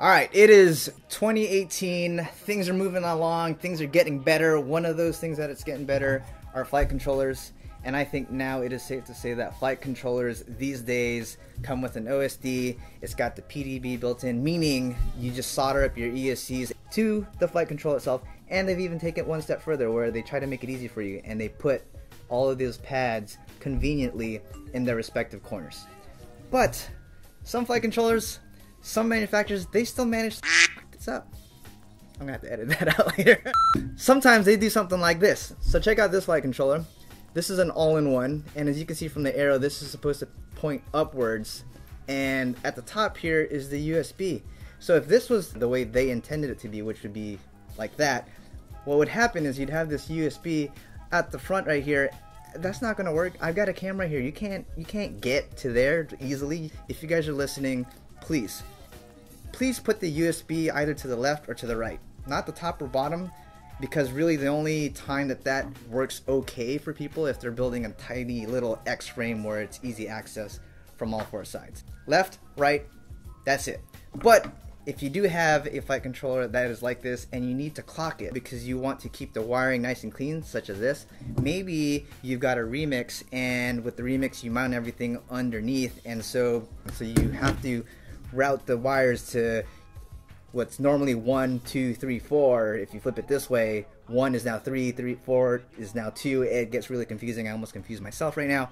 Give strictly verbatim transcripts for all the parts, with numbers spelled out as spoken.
All right, it is twenty eighteen. Things are moving along. Things are getting better. One of those things that it's getting better are flight controllers. And I think now it is safe to say that flight controllers these days come with an O S D. It's got the P D B built in, meaning you just solder up your E S Cs to the flight control itself. And they've even taken it one step further where they try to make it easy for you. And they put all of those pads conveniently in their respective corners. But some flight controllers, some manufacturers, they still manage to fuck this up. I'm gonna have to edit that out later. Sometimes they do something like this. So check out this flight controller. This is an all-in-one, and as you can see from the arrow, this is supposed to point upwards, and at the top here is the U S B. So if this was the way they intended it to be, which would be like that, what would happen is you'd have this U S B at the front right here. That's not gonna work. I've got a camera here. You can't, you can't get to there easily. If you guys are listening, Please, please put the U S B either to the left or to the right, not the top or bottom, because really the only time that that works okay for people if they're building a tiny little X frame where it's easy access from all four sides. Left, right, that's it. But if you do have a flight controller that is like this and you need to clock it because you want to keep the wiring nice and clean, such as this, maybe you've got a Remix, and with the Remix you mount everything underneath, and so, so you have to route the wires to what's normally one, two, three, four. If you flip it this way, one is now three, three, four is now two. It gets really confusing. I almost confuse myself right now.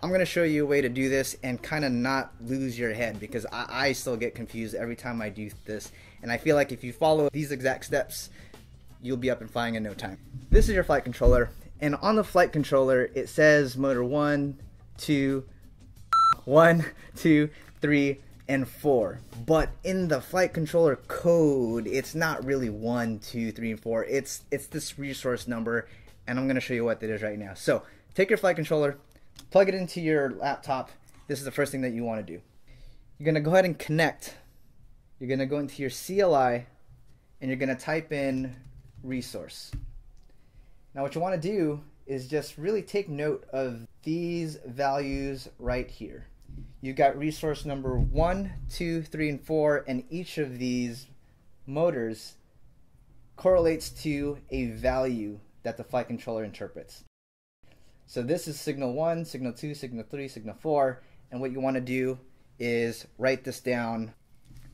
I'm gonna show you a way to do this and kind of not lose your head, because I, I still get confused every time I do this. And I feel like if you follow these exact steps, you'll be up and flying in no time. This is your flight controller. And on the flight controller, it says motor one, two, one, two, three, and four, but in the flight controller code, it's not really one, two, three, and four. It's it's this resource number, and I'm gonna show you what that is right now. So take your flight controller, plug it into your laptop. This is the first thing that you wanna do. You're gonna go ahead and connect. You're gonna go into your C L I, and you're gonna type in resource. Now what you wanna do is just really take note of these values right here. You've got resource number one, two, three, and four, and each of these motors correlates to a value that the flight controller interprets. So this is signal one, signal two, signal three, signal four, and what you want to do is write this down.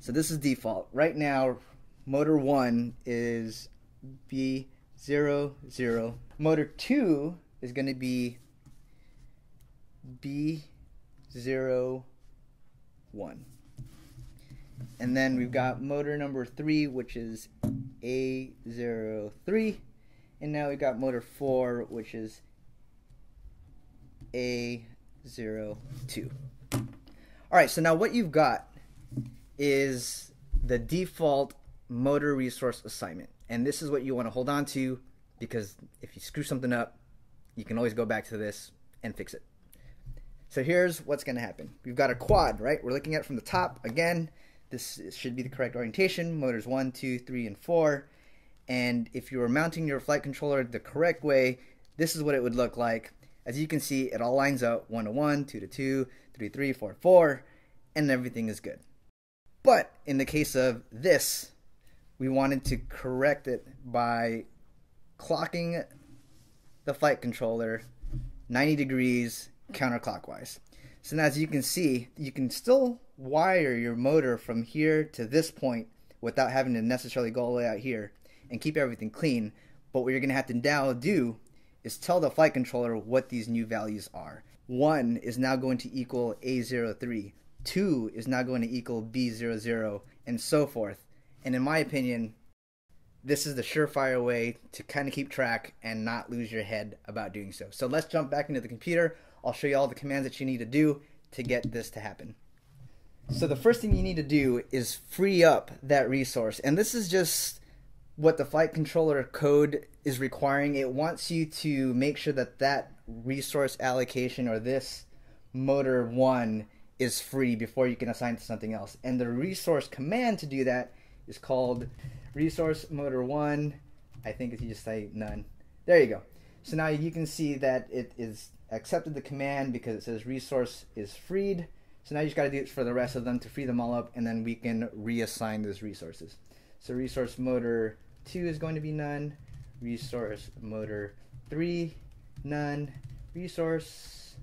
So this is default. Right now, motor one is B zero zero. Motor two is going to be B zero one, and then we've got motor number three, which is A zero three, and now we've got motor four, which is A zero two. All right, so now what you've got is the default motor resource assignment, and this is what you want to hold on to, because if you screw something up, you can always go back to this and fix it. So here's what's gonna happen. We've got a quad, right? We're looking at it from the top. Again, this should be the correct orientation, motors one, two, three, and four. And if you were mounting your flight controller the correct way, this is what it would look like. As you can see, it all lines up, one to one, two to two, three, three, four, four, and everything is good. But in the case of this, we wanted to correct it by clocking the flight controller ninety degrees counterclockwise. So now, as you can see, you can still wire your motor from here to this point without having to necessarily go all the way out here and keep everything clean, but what you're gonna have to now do is tell the flight controller what these new values are. One is now going to equal A zero three, two is now going to equal B zero zero, and so forth. And in my opinion, this is the surefire way to kind of keep track and not lose your head about doing so. So let's jump back into the computer. I'll show you all the commands that you need to do to get this to happen. So the first thing you need to do is free up that resource. And this is just what the flight controller code is requiring. It wants you to make sure that that resource allocation, or this motor one, is free before you can assign it to something else. And the resource command to do that is called resource motor one. I think if you just say none. There you go. So now you can see that it is accepted the command because it says resource is freed. So now you just got to do it for the rest of them to free them all up, and then we can reassign those resources. So resource motor two is going to be none, resource motor three, none, resource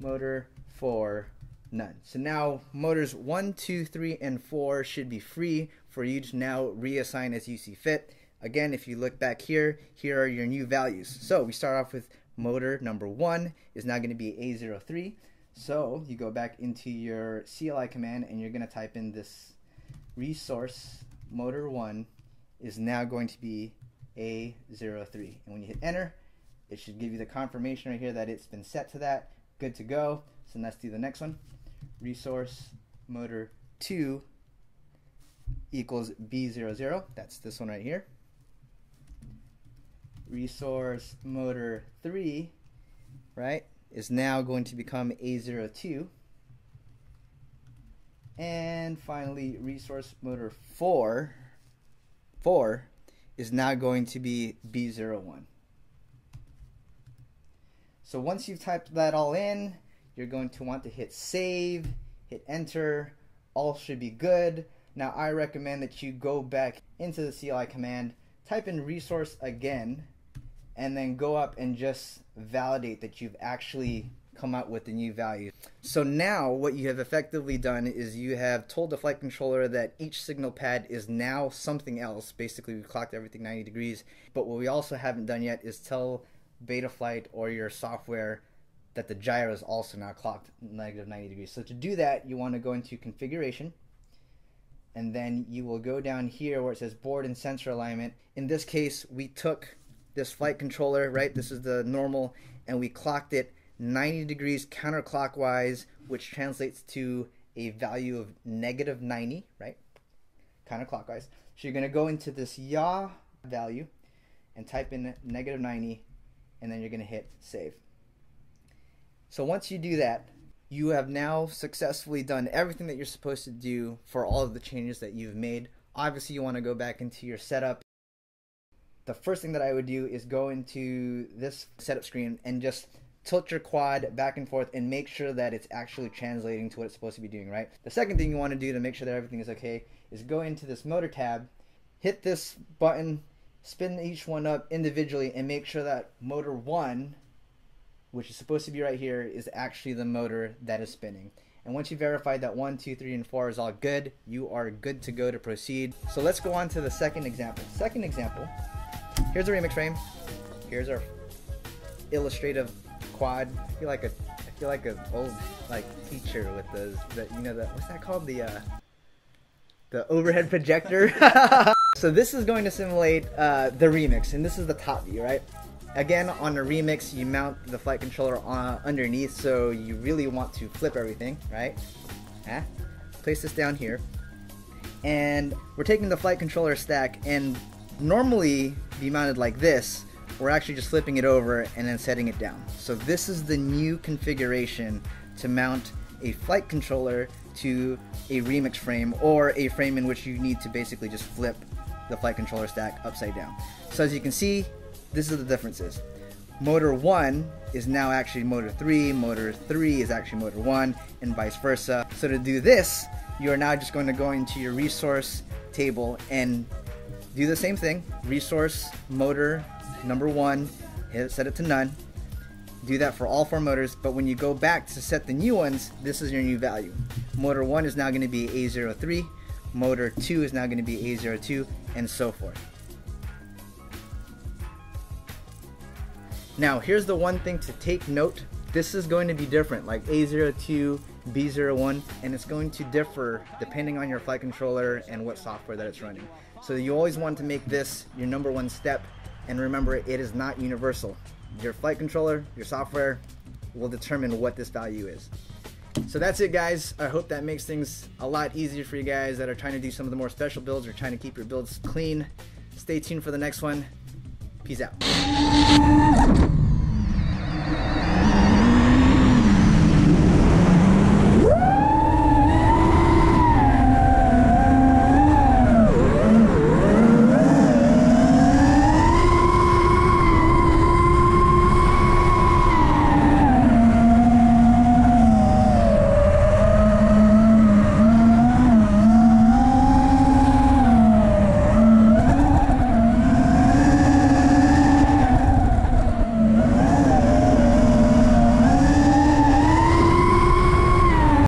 motor four, none. So now motors one, two, three, and four should be free for you to now reassign as you see fit. Again, if you look back here, here are your new values. So we start off with motor number one is now going to be A zero three. So you go back into your C L I command and you're going to type in this resource motor one is now going to be A zero three. And when you hit enter, it should give you the confirmation right here that it's been set to that. Good to go. So let's do the next one. Resource motor two equals B zero zero. That's this one right here. Resource motor three, right, is now going to become A zero two. And finally, resource motor four, four is now going to be B zero one. So once you've typed that all in, you're going to want to hit save, hit enter, all should be good. Now I recommend that you go back into the C L I command, type in resource again, and then go up and just validate that you've actually come up with the new value. So now what you have effectively done is you have told the flight controller that each signal pad is now something else. Basically we've clocked everything ninety degrees, but what we also haven't done yet is tell Betaflight or your software that the gyro is also now clocked negative ninety degrees. So to do that, you want to go into configuration, and then you will go down here where it says board and sensor alignment. In this case, we took this flight controller, right, this is the normal, and we clocked it ninety degrees counterclockwise, which translates to a value of negative ninety, right, counterclockwise. So you're going to go into this yaw value and type in negative ninety, and then you're going to hit save. So once you do that, you have now successfully done everything that you're supposed to do for all of the changes that you've made. Obviously you want to go back into your setup. The first thing that I would do is go into this setup screen and just tilt your quad back and forth and make sure that it's actually translating to what it's supposed to be doing, right? The second thing you want to do to make sure that everything is okay is go into this motor tab, hit this button, spin each one up individually, and make sure that motor one, which is supposed to be right here, is actually the motor that is spinning. And once you verify that one, two, three, and four is all good, you are good to go to proceed. So let's go on to the second example. Second example, here's the Remix frame. Here's our illustrative quad. I feel like a, I feel like an old like teacher with those, the, you know, the, what's that called? The, uh, the overhead projector. So this is going to simulate uh, the Remix, and this is the top view, right? Again, on the Remix, you mount the flight controller on, underneath, so you really want to flip everything, right? Eh? Place this down here. And we're taking the flight controller stack, and normally be mounted like this, we're actually just flipping it over and then setting it down. So this is the new configuration to mount a flight controller to a Remix frame, or a frame in which you need to basically just flip the flight controller stack upside down. So as you can see, this is the differences. Motor one is now actually motor three, motor three is actually motor one, and vice versa. So to do this, you're now just going to go into your resource table and do the same thing. Resource motor number one, hit, set it to none. Do that for all four motors, but when you go back to set the new ones, this is your new value. Motor one is now going to be A zero three, motor two is now going to be A zero two, and so forth. Now here's the one thing to take note. This is going to be different, like A zero two, B zero one, and it's going to differ depending on your flight controller and what software that it's running. So you always want to make this your number one step, and remember, it is not universal. Your flight controller, your software will determine what this value is. So that's it, guys. I hope that makes things a lot easier for you guys that are trying to do some of the more special builds or trying to keep your builds clean. Stay tuned for the next one. Peace out.